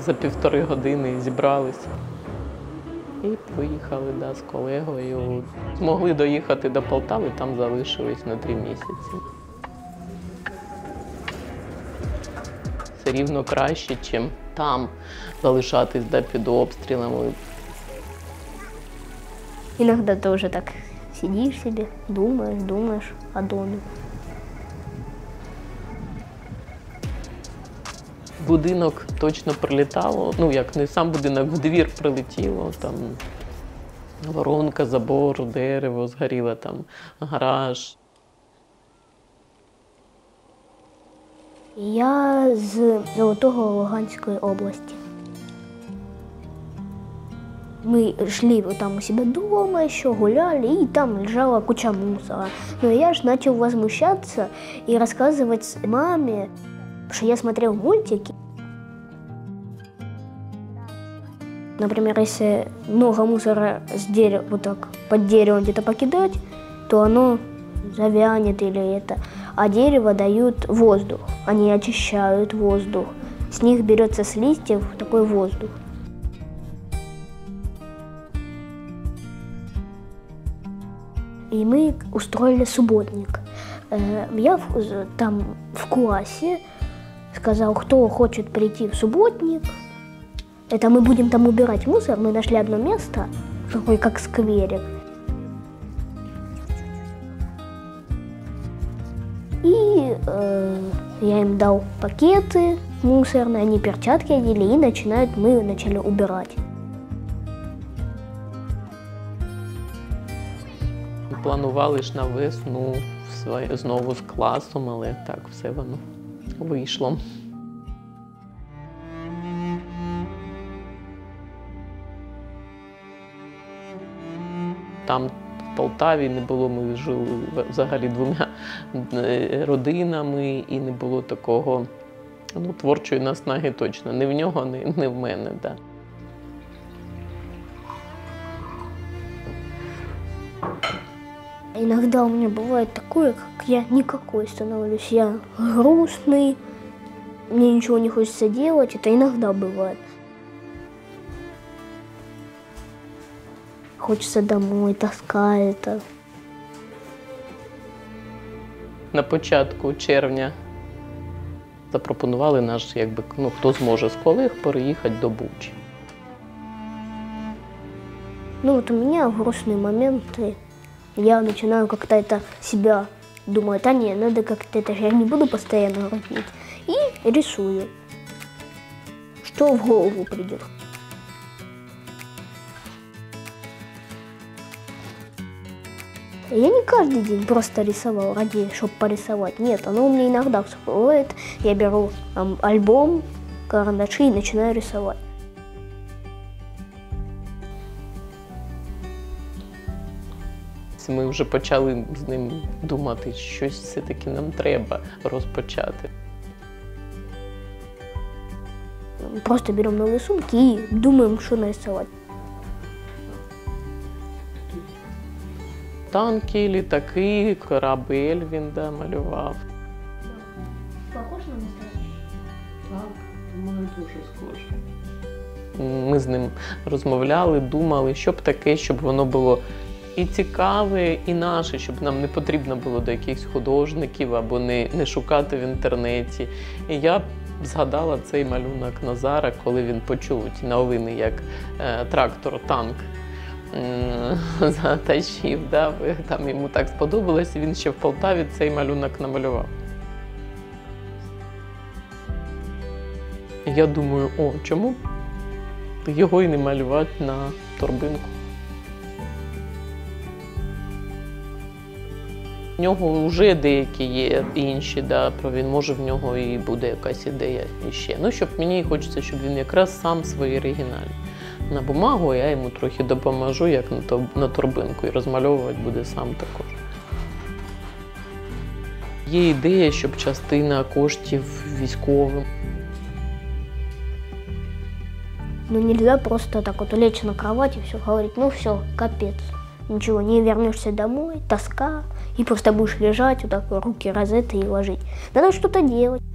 за 1,5 години зібрались і поїхали з колегою. Змогли доїхати до Полтави, там залишились на 3 місяці. Це рівно краще, ніж там залишатись під обстрілами. Иногда ты уже так сидишь себе, думаешь о доме. Будинок точно прилетало, ну як не сам будинок, в двір прилетіло, там воронка, забор, дерево, згоріло там гараж. Я з Золотого Луганской области. Мы шли там у себя дома еще, гуляли, и там лежала куча мусора. Но я же начал возмущаться и рассказывать маме, что я смотрел мультики. Например, если много мусора с дерева, вот так под деревом где-то покидать, то оно завянет или это. А дерево дают воздух, они очищают воздух. С них берется с листьев такой воздух. И мы устроили субботник. Я там в классе сказал, кто хочет прийти в субботник. Это мы будем там убирать мусор. Мы нашли одно место, такой как скверик. И я им дал пакеты мусорные, они перчатки одели, и мы начали убирать. Планували ж на весну знову з класом, але так все воно вийшло. Там в Полтаві не було, ми жили взагалі 2 родинами і не було такого, ну, творчої наснаги точно, не в нього, не в мене. Да. Иногда у меня бывает такое, как я никакой становлюсь. Я грустный, мне ничего не хочется делать. Это иногда бывает. Хочется домой, тоска это. На початку червня запропонували наш, якби, ну, хто зможе з колег переїхати до Бучі. Ну вот у меня грустные моменты. Я начинаю как-то это себя думать, а не, надо как-то это, я не буду постоянно грустить. И рисую, что в голову придет. Я не каждый день просто рисовал ради, чтобы порисовать. Нет, оно у меня иногда всплывает. Я беру там альбом, карандаши и начинаю рисовать. Ми вже почали з ним думати, щось все-таки нам треба розпочати. Просто беремо нові сумки і думаємо, що нарисувати. Танки, літаки, корабель він малював. Похож на настоящий? Так, думаю, дуже схоже. Ми з ним розмовляли, думали, що б таке, щоб воно було і цікаве, і наше, щоб нам не потрібно було до якихось художників або не шукати в інтернеті. І я згадала цей малюнок Назара, коли він почув ті новини, як трактор-танк затащив. Да? Там йому так сподобалось, і він ще в Полтаві цей малюнок намалював. Я думаю, чому його і не малювати на торбинку? В нього вже деякі є інші, да, він може в нього і буде якась ідея іще. Ну, щоб мені хочеться, щоб він якраз сам свої оригіналі на бумагу, а я йому трохи допоможу, як на торбинку, і розмальовувати буде сам також. Є ідея, щоб частина коштів військовим. Ну, нельзя просто так вот лечь на кровать и все, говорить, ну все, капец. Ничего, не вернешься домой, тоска, и просто будешь лежать, вот так руки разжаты и ложить. Надо что-то делать.